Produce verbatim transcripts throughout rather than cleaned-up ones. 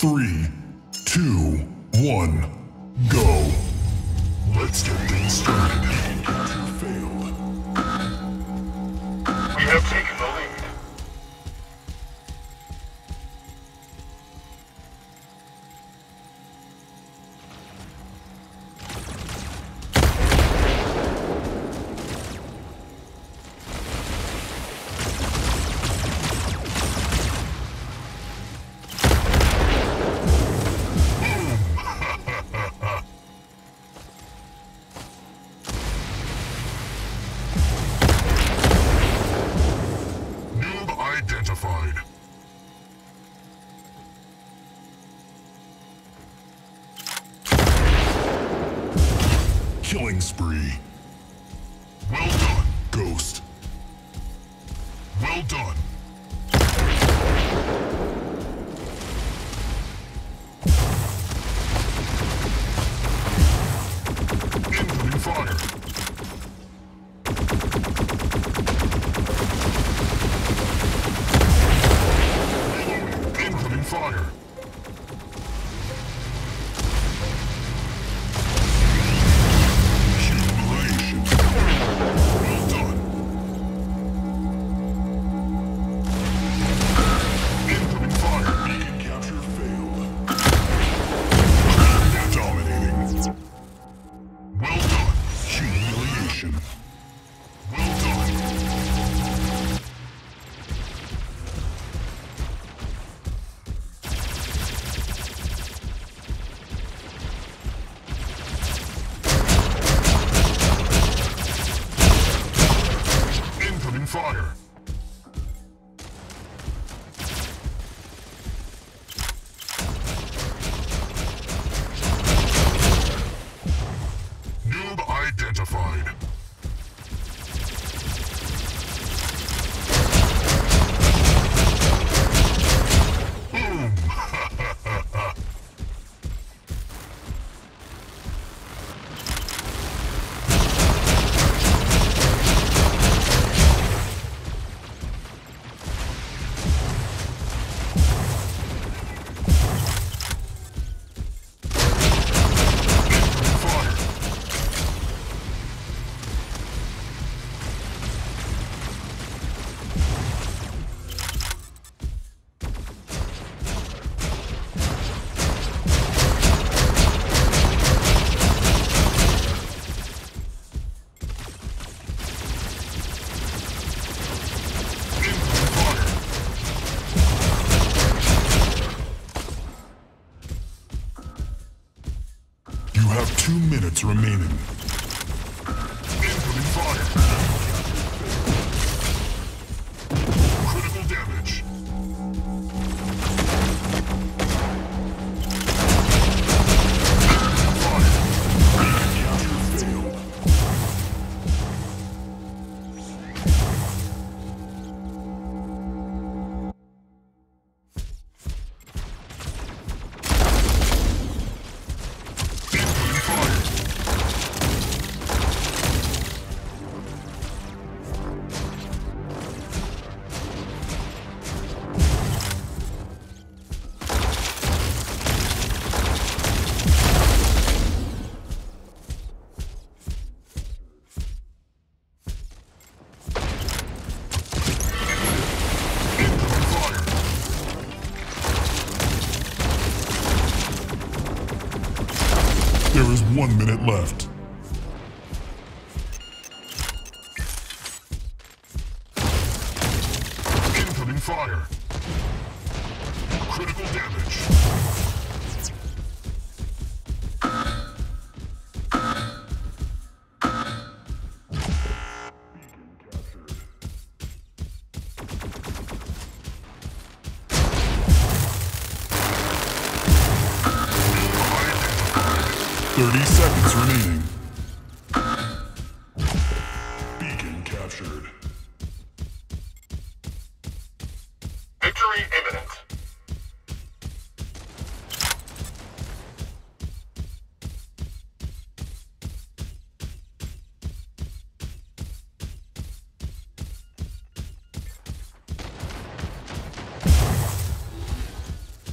Three, two, one, go. Let's get things started. You failed. We have taken the lead. Killing spree. Well done, Ghost. Well done. Incoming fire. Reloading. Incoming fire. Fire. Noob identified. You have two minutes remaining. Incoming fire. Critical damage. There is one minute left. Incoming fire. Critical damage. thirty seconds remaining. Beacon captured. Victory imminent.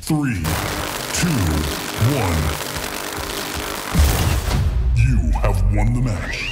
Three. two, one. You have won the match.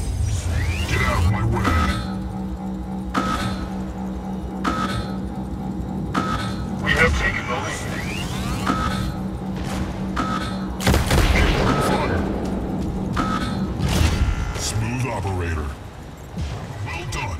Get out of my way. We have taken the lead. Smooth operator. Well done.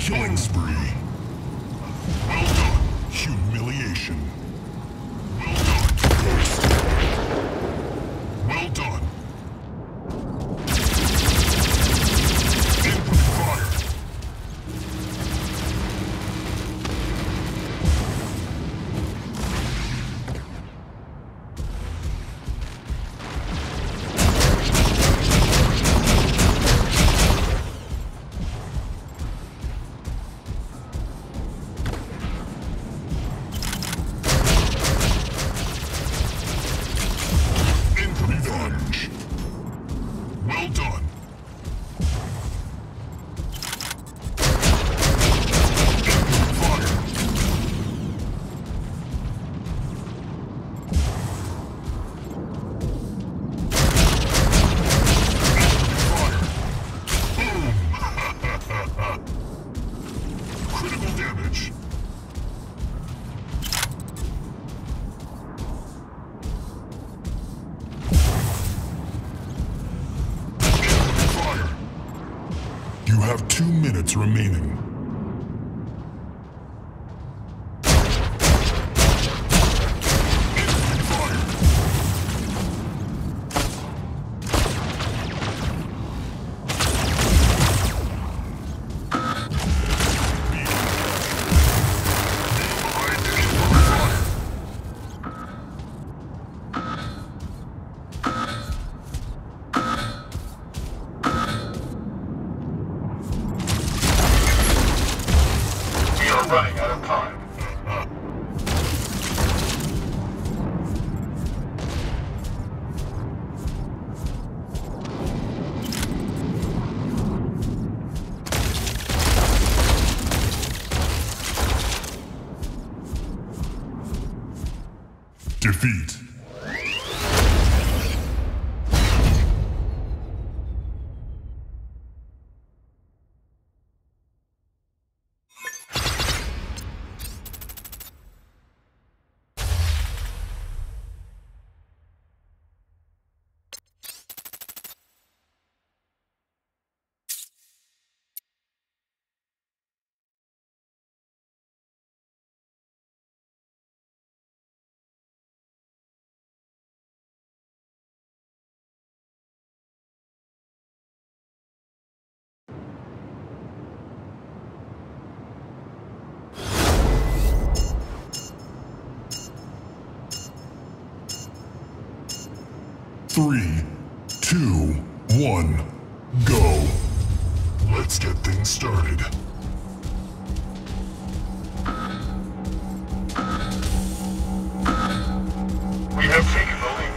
Killing spree. Well done. Humiliation. Well done, ghost. Well done. Input fire. You have two minutes remaining. Running out of time. Defeat. Three, two, one, go. Let's get things started. We have taken the lead.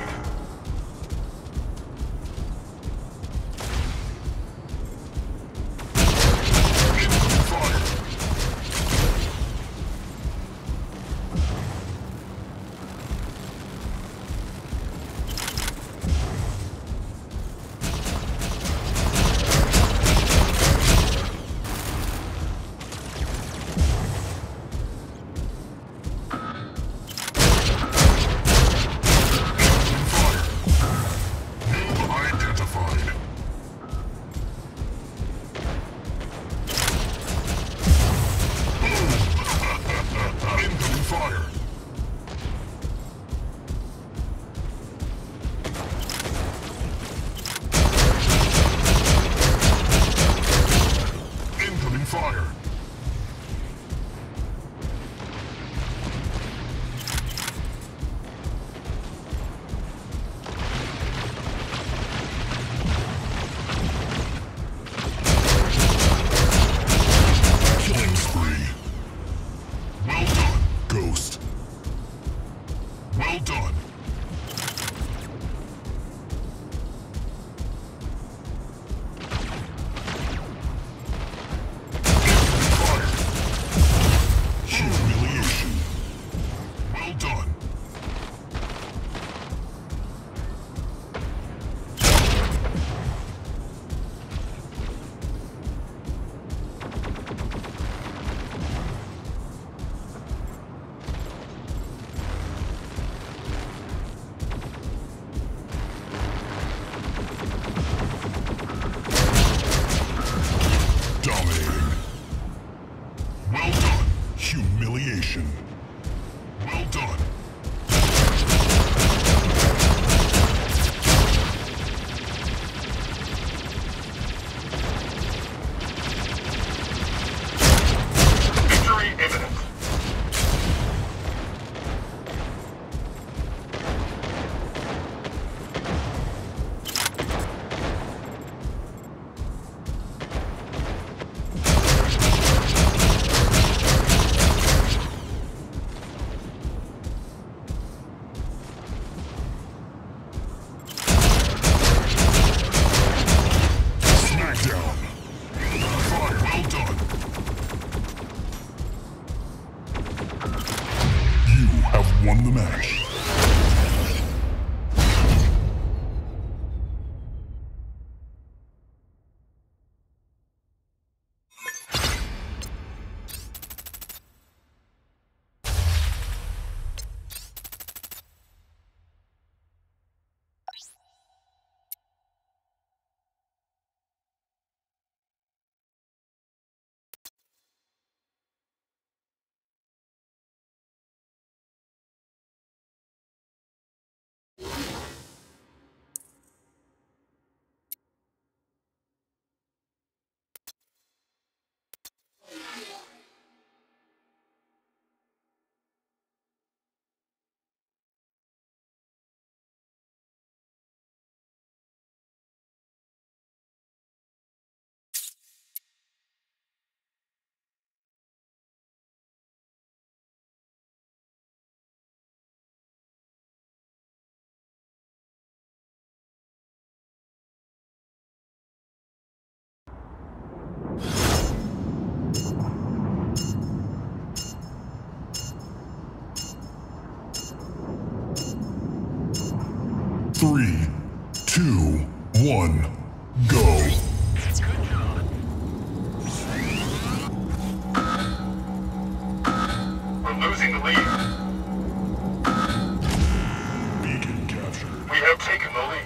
Three, two, one, go. We're losing the lead. Beacon captured. We have taken the lead.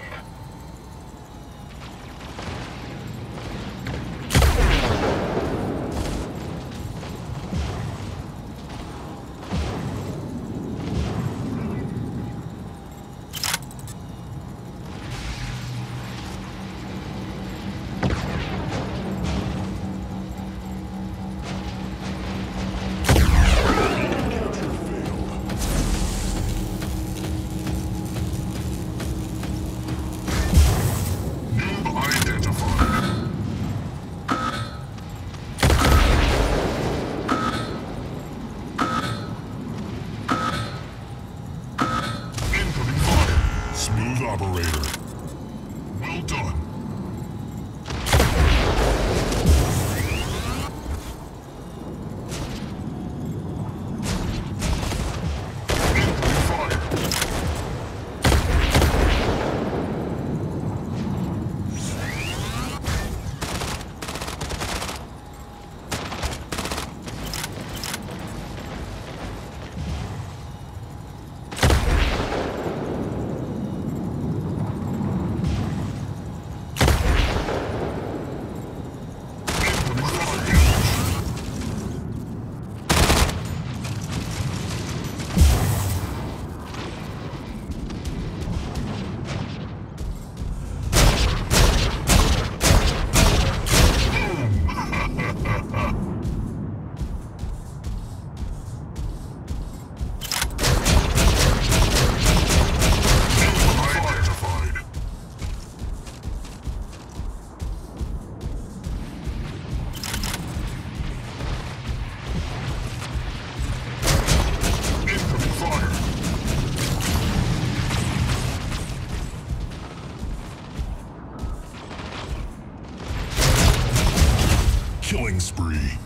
spree.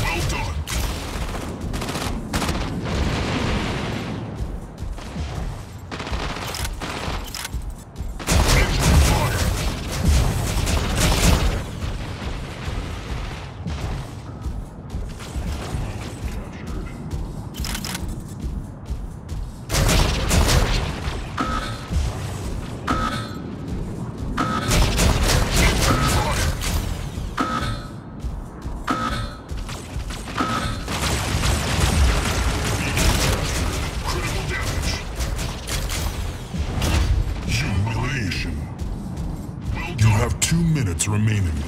Well done. Remaining.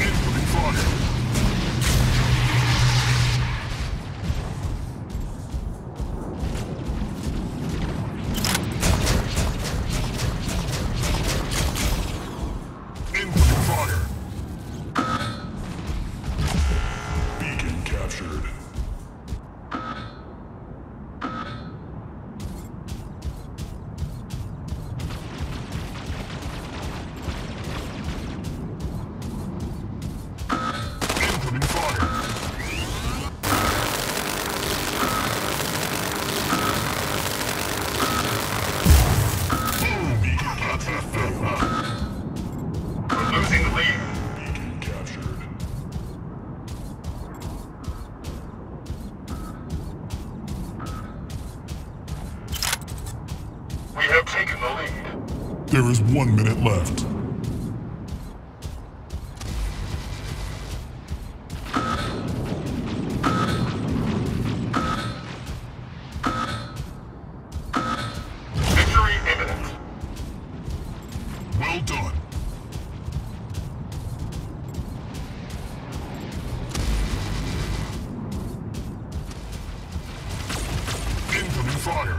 Incoming fire. There is one minute left. Victory imminent. Well done. Incoming fire.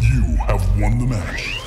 You have won the match.